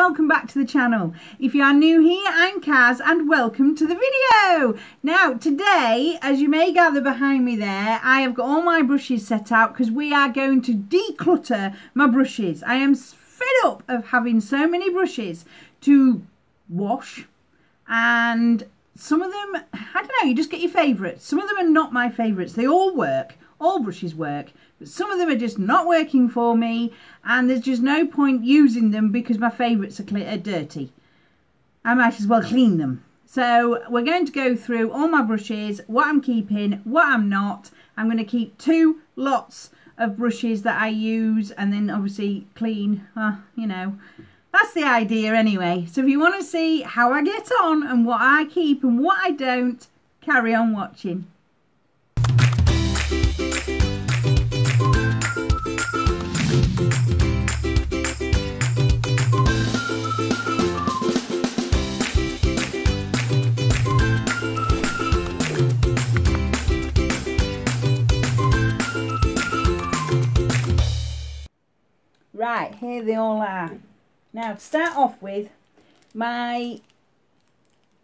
welcome back to the channel. If you are new here, I'm Caz and welcome to the video. Now today, as you may gather behind me there, I have got all my brushes set out because we are going to declutter my brushes. I am fed up of having so many brushes to wash, and some of them, I don't know, you just get your favourites. Some of them are not my favourites. They all work. All brushes work, but some of them are just not working for me, and there's just no point using them because my favourites are dirty. I might as well clean them. So we're going to go through all my brushes, what I'm keeping, what I'm not. I'm going to keep two lots of brushes that I use and then obviously clean, you know. That's the idea anyway. So if you want to see how I get on and what I keep and what I don't, carry on watching. Right, here they all are. Now to start off with, my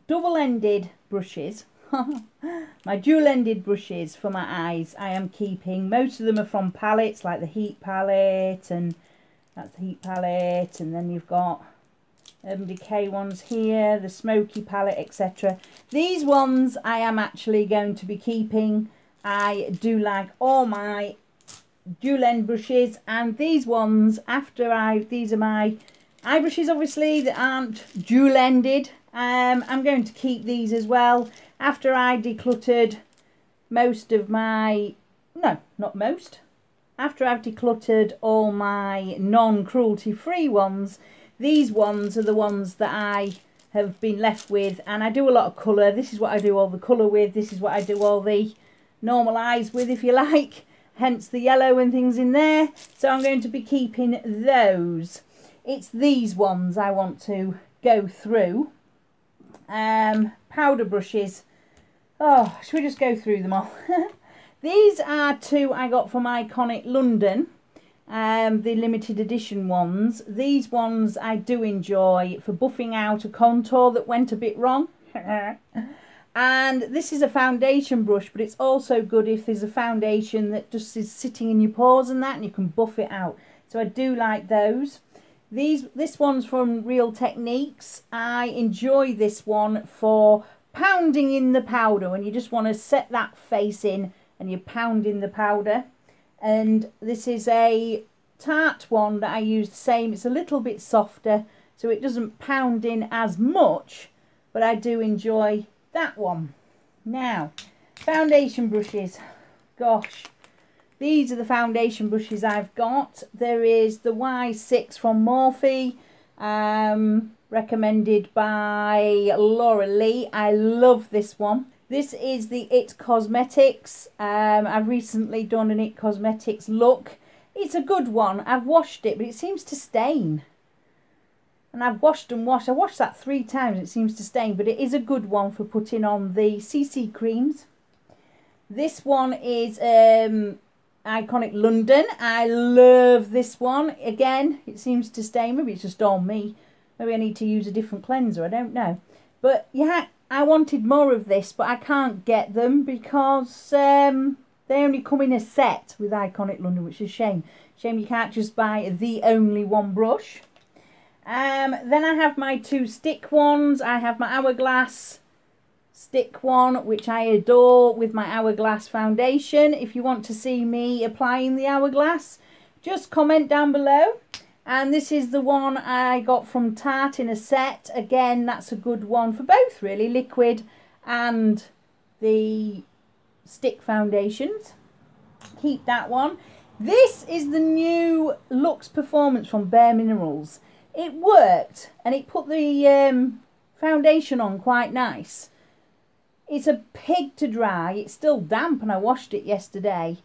double-ended brushes, my dual-ended brushes for my eyes I am keeping. Most of them are from palettes, like the Heat palette, and that's the Heat palette, and then you've got Urban Decay ones here, the Smoky palette, etc. These ones I am actually going to be keeping. I do like all my dual end brushes, and these ones, after these are my eye brushes obviously that aren't dual ended. I'm going to keep these as well. After I decluttered most of my, no, not most, after I've decluttered all my non-cruelty free ones, these ones are the ones that I have been left with, and I do a lot of colour. This is what I do all the colour with, this is what I do all the normal eyes with, if you like, hence the yellow and things in there. So I'm going to be keeping those. It's these ones I want to go through. Powder brushes. Oh, should we just go through them all? These are two I got from Iconic London, the limited edition ones. These ones I do enjoy for buffing out a contour that went a bit wrong. And this is a foundation brush, but it's also good if there's a foundation that just is sitting in your pores and that, and you can buff it out. So I do like those. This one's from Real Techniques. I enjoy this one for pounding in the powder when you just want to set that face in and you pound in the powder. And this is a Tarte one that I use the same. It's a little bit softer, so it doesn't pound in as much, but I do enjoy that one. Now, foundation brushes. Gosh, these are the foundation brushes I've got. There is the Y6 from Morphe, recommended by Laura Lee. I love this one. This is the It Cosmetics. I've recently done an It Cosmetics look. It's a good one. I've washed it, but it seems to stain. And I've washed and washed. I washed that 3 times. It seems to stain, but it is a good one for putting on the CC creams. This one is Iconic London. I love this one. Again, it seems to stain. Maybe it's just on me. Maybe I need to use a different cleanser. I don't know. But yeah, I wanted more of this, but I can't get them because they only come in a set with Iconic London, which is a shame. Shame you can't just buy the only one brush. Then I have my 2 stick ones. I have my Hourglass stick one, which I adore, with my Hourglass foundation. If you want to see me applying the Hourglass, just comment down below. And this is the one I got from Tarte in a set. Again, that's a good one for both really, liquid and the stick foundations. Keep that one. This is the new Luxe Performance from Bare Minerals. It worked, and it put the foundation on quite nice. It's a pig to dry. It's still damp, and I washed it yesterday.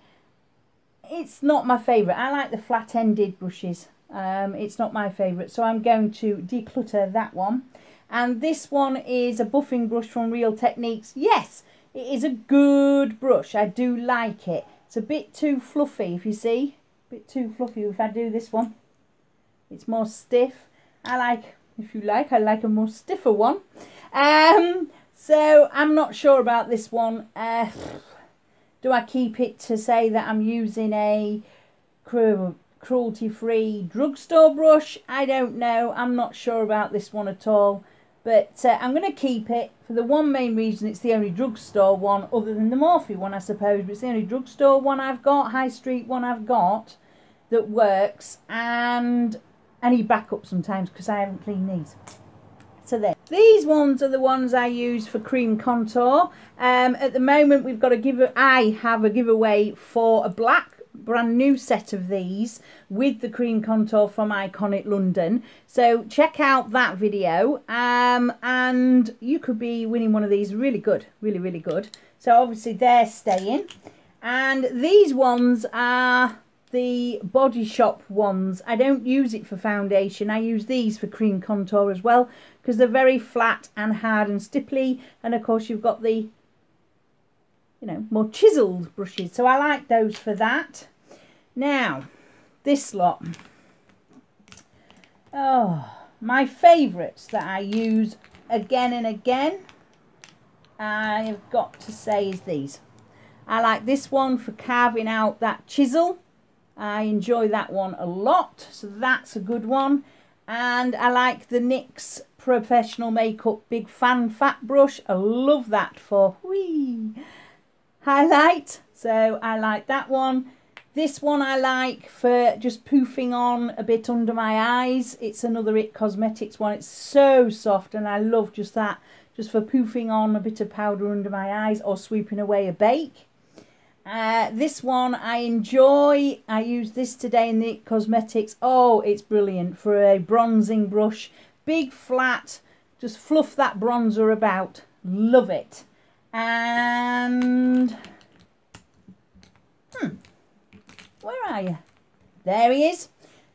It's not my favourite. I like the flat-ended brushes. It's not my favourite, so I'm going to declutter that one. And this one is a buffing brush from Real Techniques. Yes, it is a good brush. I do like it. It's a bit too fluffy, if you see. A bit too fluffy if I do this one. It's more stiff. I like if you like. I like a more stiffer one. So I'm not sure about this one. Do I keep it to say that I'm using a cruelty-free drugstore brush? I don't know. I'm not sure about this one at all. But I'm going to keep it for the one main reason it's the only drugstore one, other than the Morphe one, I suppose. But it's the only drugstore one I've got, high street one I've got that works. And I need backup sometimes because I haven't cleaned these. So there. These ones are the ones I use for cream contour. At the moment we've got a giveaway. I have a giveaway for a black brand new set of these with the cream contour from Iconic London, so check out that video, and you could be winning one of these. Really good, really good. So obviously they're staying, and these ones are the Body Shop ones. I don't use it for foundation. I use these for cream contour as well, because they're very flat and hard and stipply, and of course you've got the, you know, more chiseled brushes, so I like those for that. Now this lot, oh, my favourites that I use again and again, I have got to say, is these. I like this one for carving out that chisel. I enjoy that one a lot, so that's a good one. And I like the NYX Professional Makeup Big Fan Fat Brush. I love that for whee highlight, so I like that one. This one I like for just poofing on a bit under my eyes. It's another It Cosmetics one. It's so soft, and I love just that, just for poofing on a bit of powder under my eyes or sweeping away a bake. This one I enjoy. I used this today in the It Cosmetics. Oh, it's brilliant for a bronzing brush. Big flat, just fluff that bronzer about. Love it. And where are you? There he is,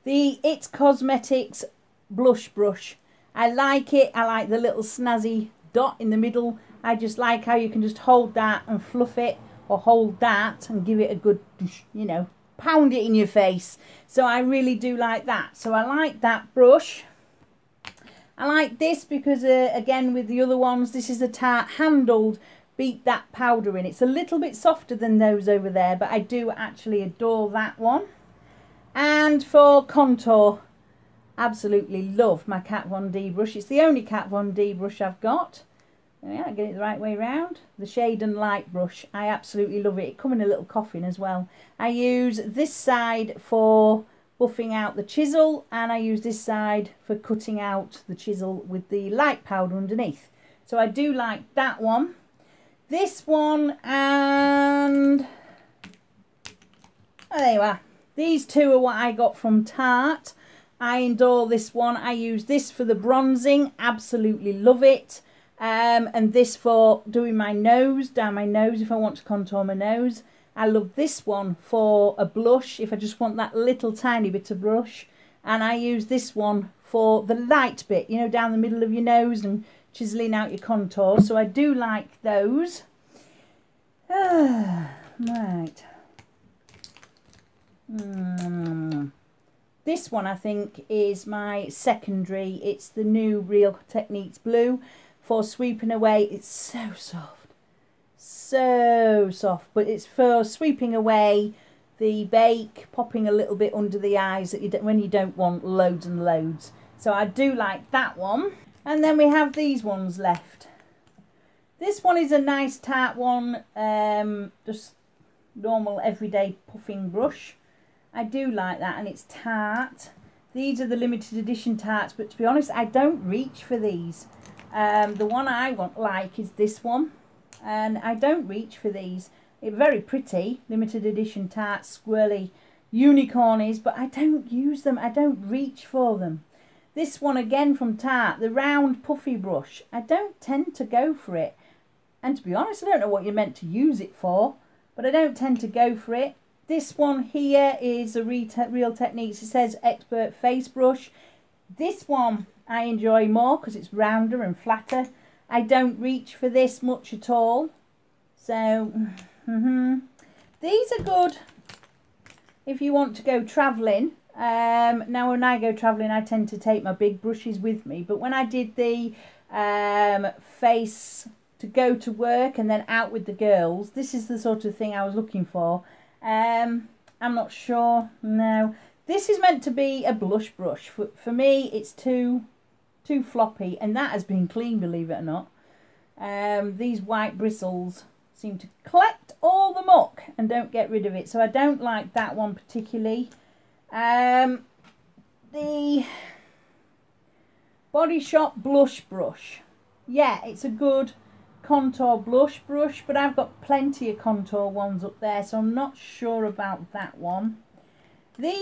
the It Cosmetics blush brush. I like it. I like the little snazzy dot in the middle. I just like how you can just hold that and fluff it, or hold that and give it a good, you know, pound it in your face. So I really do like that. So I like that brush. I like this because again, with the other ones, this is a Tarte handled beat that powder in. It's a little bit softer than those over there, but I do actually adore that one. And for contour, absolutely love my Kat Von D brush. It's the only Kat Von D brush I've got. Yeah, I get it the right way round. The Shade and Light brush. I absolutely love it. It comes in a little coffin as well. I use this side for buffing out the chisel, and I use this side for cutting out the chisel with the light powder underneath. So I do like that one. This one, and oh, there you are. These two are what I got from Tarte. I adore this one. I use this for the bronzing. Absolutely love it. And this for doing my nose, down my nose, if I want to contour my nose. I love this one for a blush, if I just want that little tiny bit of blush. And I use this one for the light bit, you know, down the middle of your nose and chiseling out your contour. So I do like those. Right. This one I think is my secondary. It's the new Real Techniques Blue for sweeping away. It's so soft. So soft, but it's for sweeping away the bake, popping a little bit under the eyes that you don't, when you don't want loads and loads. So I do like that one. And then we have these ones left. This one is a nice Tarte one, just normal everyday puffing brush. I do like that, and it's Tarte. These are the limited edition Tartes, but to be honest, I don't reach for these. The one I like is this one. And I don't reach for these. It's very pretty, limited edition Tarte squirrely unicornies, but I don't use them. I don't reach for them. This one again from Tarte, the round puffy brush. I don't tend to go for it. And to be honest, I don't know what you're meant to use it for, but I don't tend to go for it. This one here is a Real Techniques. It says Expert Face Brush. This one I enjoy more because it's rounder and flatter. I don't reach for this much at all, so these are good if you want to go travelling Now when I go travelling, I tend to take my big brushes with me, but when I did the face to go to work and then out with the girls, this is the sort of thing I was looking for. I'm not sure. No, this is meant to be a blush brush. For me, it's too floppy, and that has been clean, believe it or not. These white bristles seem to collect all the muck and don't get rid of it, so I don't like that one particularly. The Body Shop blush brush, yeah, it's a good contour blush brush, but I've got plenty of contour ones up there, so I'm not sure about that one. This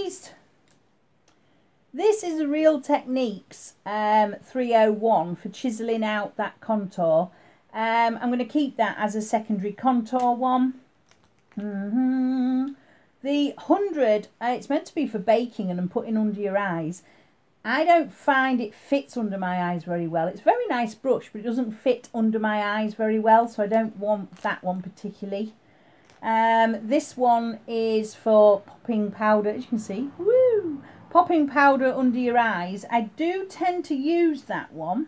is a Real Techniques 301 for chiseling out that contour. I'm going to keep that as a secondary contour one. The 100, it's meant to be for baking and putting under your eyes. I don't find it fits under my eyes very well. It's a very nice brush, but it doesn't fit under my eyes very well, so I don't want that one particularly. This one is for popping powder, as you can see. Woo! Popping powder under your eyes. I do tend to use that one.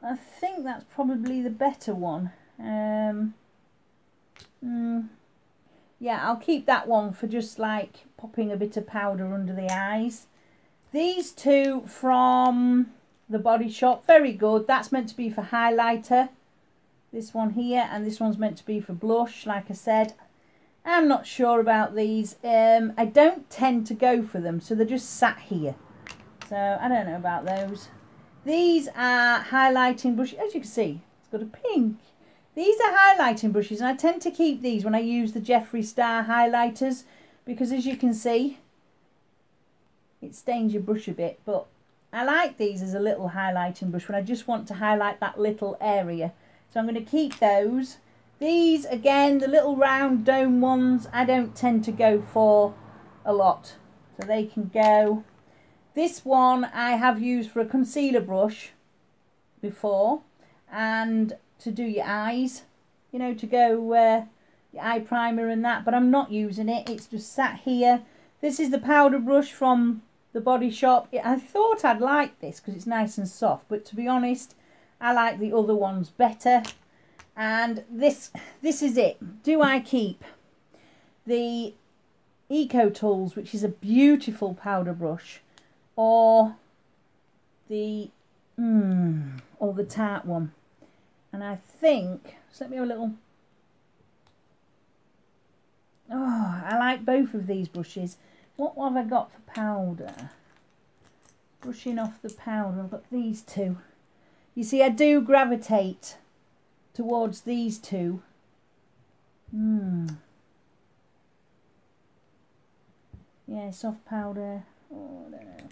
I think that's probably the better one. Yeah, I'll keep that one for just like popping a bit of powder under the eyes. These two from the Body Shop, very good. That's meant to be for highlighter, this one here, and this one's meant to be for blush, like I said. I'm not sure about these. I don't tend to go for them, so they're just sat here, so I don't know about those. These are highlighting brushes, as you can see, it's got a pink. These are highlighting brushes, and I tend to keep these when I use the Jeffree Star highlighters, because as you can see, it stains your brush a bit, but I like these as a little highlighting brush when I just want to highlight that little area. So I'm going to keep those. These, again, the little round dome ones, I don't tend to go for a lot, so they can go. This one I have used for a concealer brush before, and to do your eyes, you know, to go your eye primer and that, but I'm not using it. It's just sat here. This is the powder brush from the Body Shop. I thought I'd like this because it's nice and soft, but to be honest, I like the other ones better. And this is it. Do I keep the Eco Tools, which is a beautiful powder brush, or the Tarte one? And I think, just let me have a little, oh, I like both of these brushes. What have I got for powder? Brushing off the powder, I've got these two. You see, I do gravitate towards these two. Yeah, soft powder. Oh, I don't know.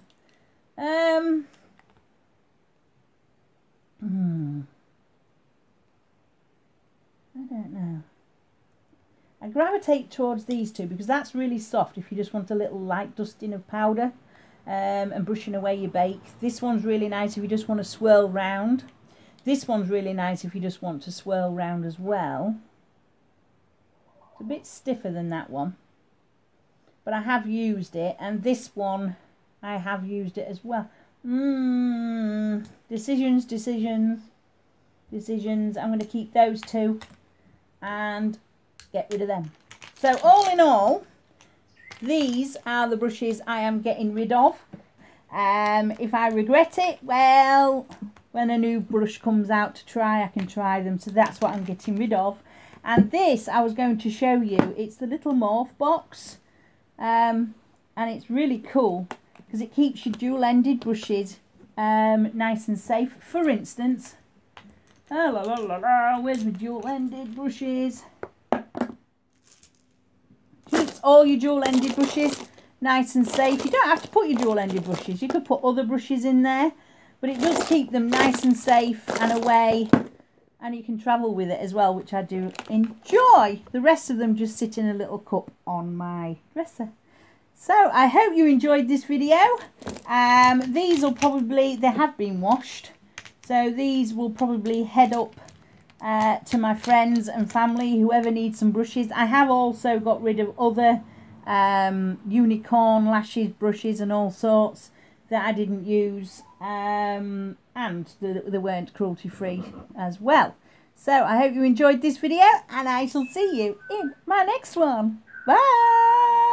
I don't know. I gravitate towards these two because that's really soft if you just want a little light dusting of powder and brushing away your bake. This one's really nice if you just want to swirl round. This one's really nice if you just want to swirl round as well. It's a bit stiffer than that one, but I have used it, and this one I have used it as well. Decisions. I'm going to keep those two and get rid of them. So all in all, these are the brushes I am getting rid of. If I regret it, well, when a new brush comes out to try, I can try them. So that's what I'm getting rid of. And this I was going to show you. It's the little Morphe box, and it's really cool because it keeps your dual-ended brushes nice and safe. For instance, where's my dual-ended brushes? Keeps all your dual-ended brushes nice and safe. You don't have to put your dual-ended brushes. You could put other brushes in there, but it does keep them nice and safe and away, and you can travel with it as well, which I do enjoy. The rest of them just sit in a little cup on my dresser. So I hope you enjoyed this video. These will probably, they have been washed, so these will probably head up to my friends and family, whoever needs some brushes. I have also got rid of other unicorn lashes, brushes and all sorts that I didn't use, and they weren't cruelty free as well. So I hope you enjoyed this video, and I shall see you in my next one. Bye.